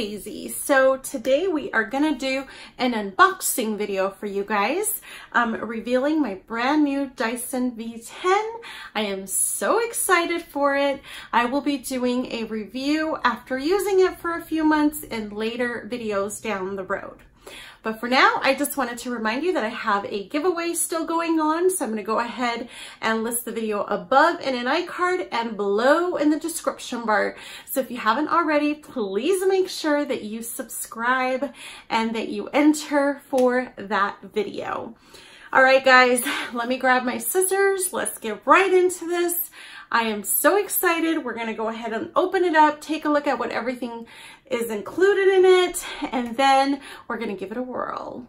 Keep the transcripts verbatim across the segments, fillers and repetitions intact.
Daisy. So today we are gonna do an unboxing video for you guys, um, revealing my brand new Dyson V ten. I am so excited for it. I will be doing a review after using it for a few months in later videos down the road. But for now, I just wanted to remind you that I have a giveaway still going on, so I'm gonna go ahead and list the video above in an iCard and below in the description bar. So if you haven't already, please make sure that you subscribe and that you enter for that video. All right, guys, let me grab my scissors. Let's get right into this. I am so excited. We're gonna go ahead and open it up, take a look at what everything is included in it, and then we're gonna give it a whirl.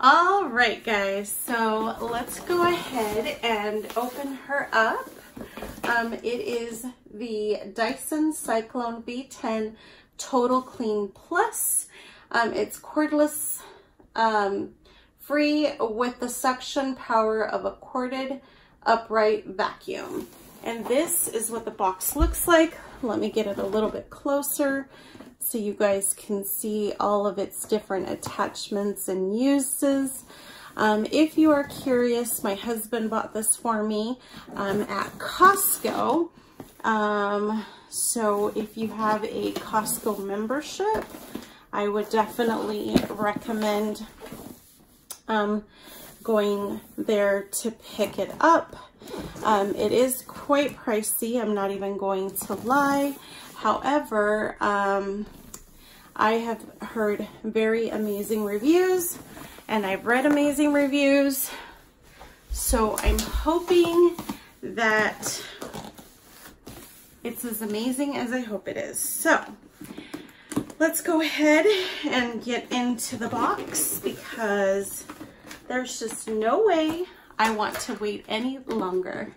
All right, guys, so let's go ahead and open her up. Um, it is the Dyson Cyclone V ten Total Clean Plus. Um, it's cordless, um, free with the suction power of a corded upright vacuum. And this is what the box looks like. Let me get it a little bit closer so you guys can see all of its different attachments and uses. Um, if you are curious, my husband bought this for me um, at Costco. Um, so if you have a Costco membership, I would definitely recommend um, going there to pick it up. Um, it is quite pricey, I'm not even going to lie. However, um, I have heard very amazing reviews and I've read amazing reviews. So I'm hoping that it's as amazing as I hope it is. So let's go ahead and get into the box because there's just no way I want to wait any longer.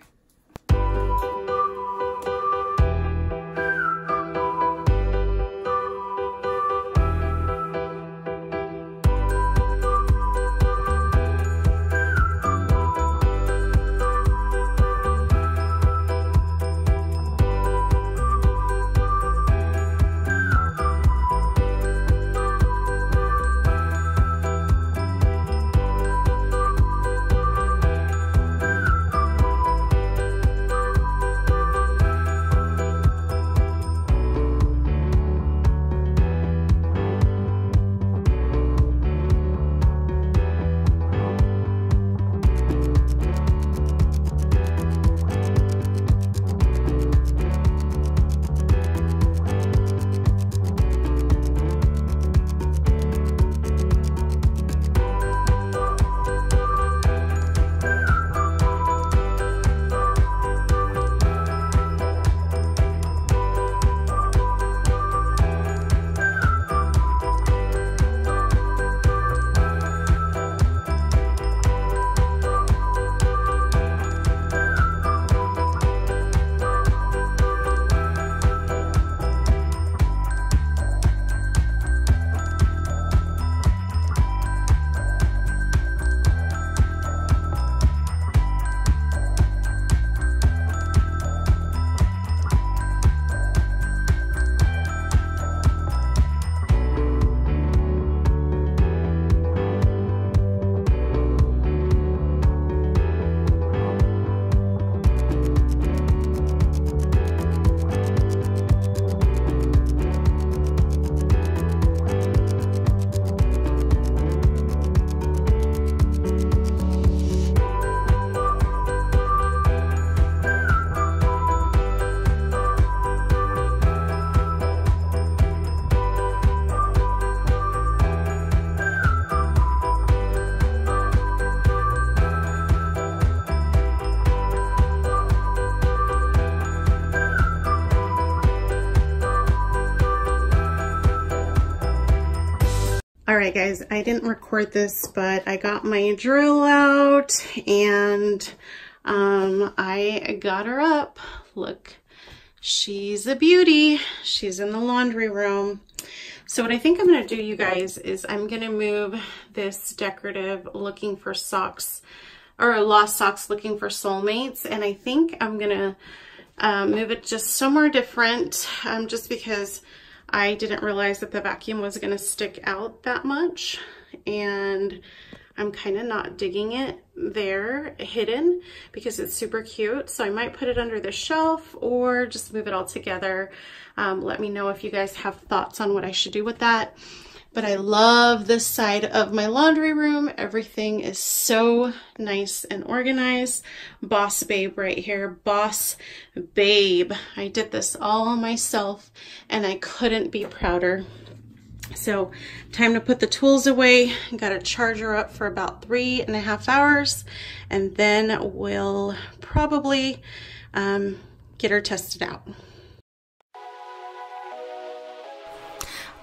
All right, guys, I didn't record this, but I got my drill out and um, I got her up. Look, she's a beauty. She's in the laundry room. So what I think I'm gonna do, you guys, is I'm gonna move this decorative looking for socks or lost socks looking for soulmates. And I think I'm gonna uh, move it just somewhere different um, just because I didn't realize that the vacuum was going to stick out that much, and I'm kind of not digging it there hidden because it's super cute. So I might put it under the shelf or just move it all together. Um, let me know if you guys have thoughts on what I should do with that. But I love this side of my laundry room. Everything is so nice and organized. Boss babe right here, boss babe. I did this all myself and I couldn't be prouder. So time to put the tools away. Got a charger up for about three and a half hours and then we'll probably um, get her tested out.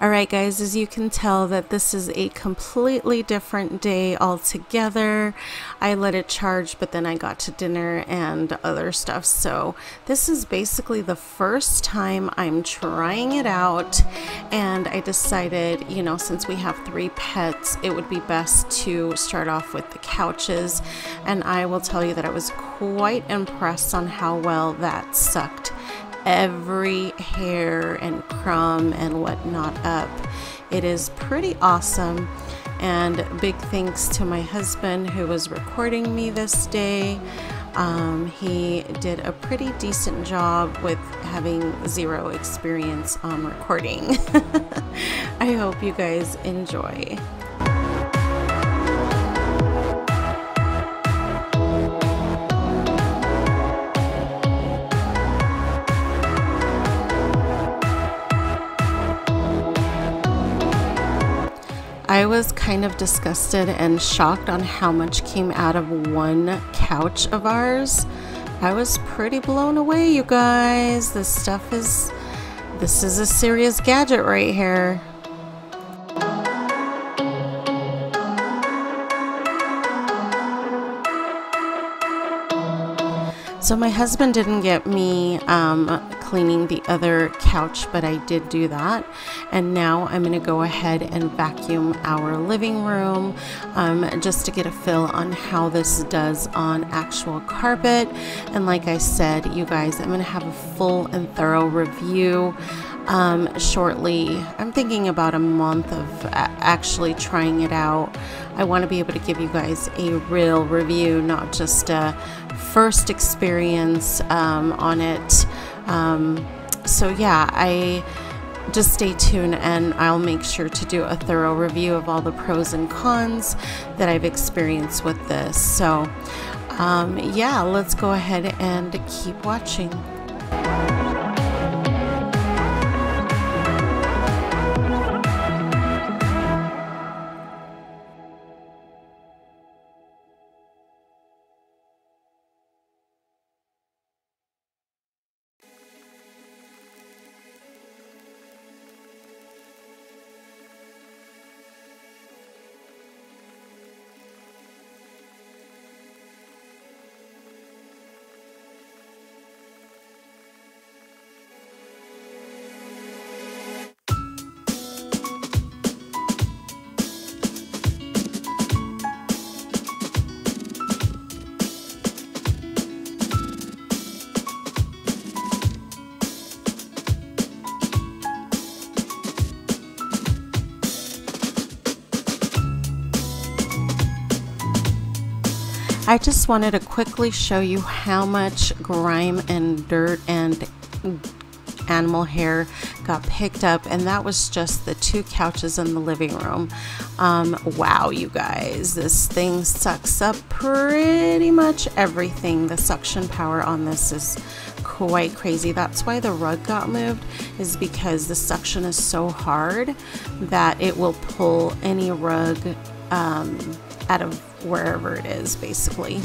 Alright guys, as you can tell that this is a completely different day altogether. I let it charge, but then I got to dinner and other stuff. So this is basically the first time I'm trying it out, and I decided, you know, since we have three pets, it would be best to start off with the couches, and I will tell you that I was quite impressed on how well that sucked every hair and crumb and whatnot up. It is pretty awesome, and big thanks to my husband who was recording me this day. Um, he did a pretty decent job with having zero experience on recording. I hope you guys enjoy. I was kind of disgusted and shocked on how much came out of one couch of ours. I was pretty blown away, you guys. This stuff is, this is a serious gadget right here. So my husband didn't get me um, cleaning the other couch, but I did do that. And now I'm going to go ahead and vacuum our living room um, just to get a feel on how this does on actual carpet. And like I said, you guys, I'm going to have a full and thorough review um, shortly. I'm thinking about a month of actually trying it out. I want to be able to give you guys a real review, not just a first experience um, on it. Um, so yeah, I just stay tuned and I'll make sure to do a thorough review of all the pros and cons that I've experienced with this. So um, yeah, let's go ahead and keep watching. I just wanted to quickly show you how much grime and dirt and animal hair got picked up, and that was just the two couches in the living room. Um, wow, you guys, this thing sucks up pretty much everything. The suction power on this is quite crazy. That's why the rug got moved, is because the suction is so hard that it will pull any rug um, out of wherever it is, basically.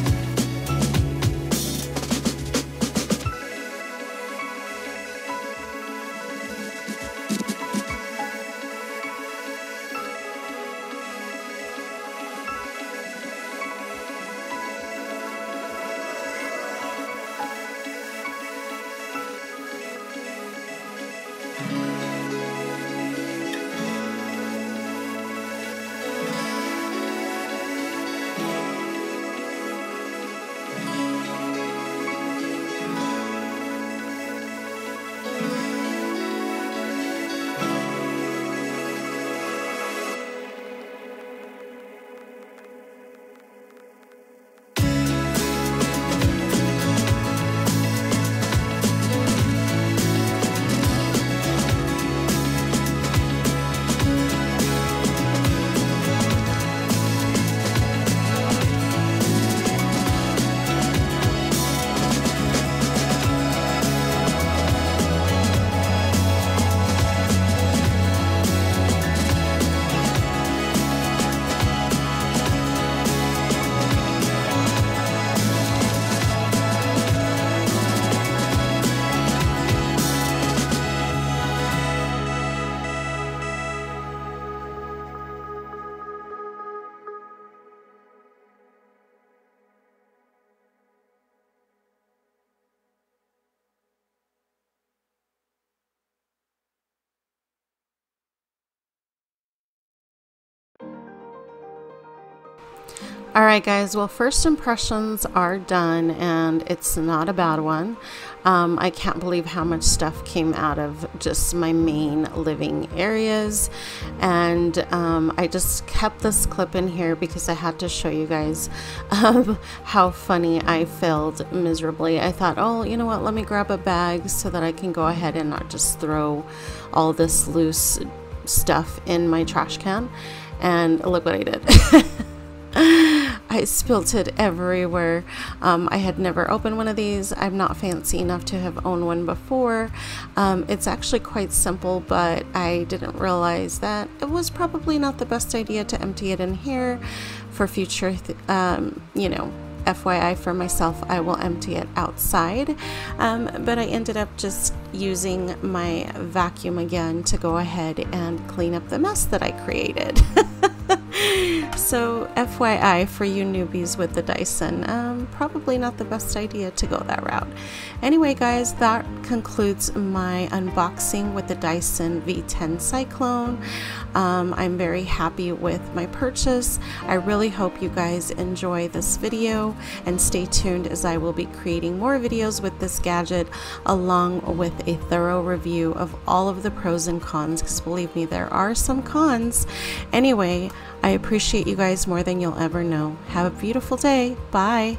Alright guys, well, first impressions are done and it's not a bad one. Um, I can't believe how much stuff came out of just my main living areas, and um, I just kept this clip in here because I had to show you guys um, how funny I failed miserably. I thought, oh, you know what, let me grab a bag so that I can go ahead and not just throw all this loose stuff in my trash can, and look what I did. I spilt it everywhere. Um, I had never opened one of these. I'm not fancy enough to have owned one before. Um, it's actually quite simple, but I didn't realize that it was probably not the best idea to empty it in here. For future, th um, you know, F Y I for myself, I will empty it outside. Um, but I ended up just using my vacuum again to go ahead and clean up the mess that I created. So F Y I for you newbies with the Dyson, um, probably not the best idea to go that route. Anyway guys, that concludes my unboxing with the Dyson V ten Cyclone. Um, I'm very happy with my purchase. I really hope you guys enjoy this video, and stay tuned as I will be creating more videos with this gadget along with a thorough review of all of the pros and cons, because believe me, there are some cons. Anyway, I appreciate you guys more than you'll ever know. Have a beautiful day. Bye.